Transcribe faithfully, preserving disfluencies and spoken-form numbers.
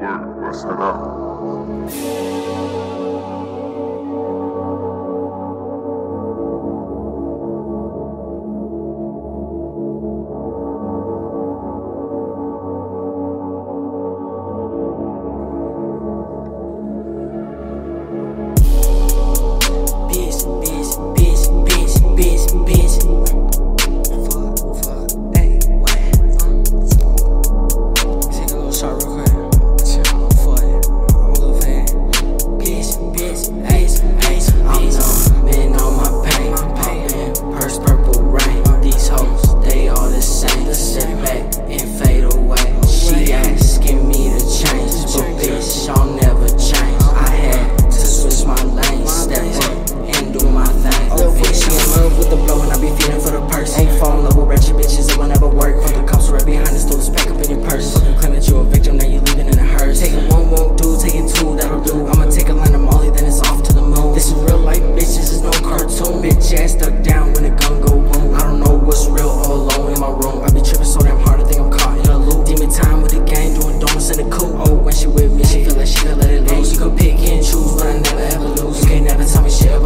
work, listen up. She with me, she feel like she could let it loose. You can pick and choose, but I never ever lose. You can't never tell me shit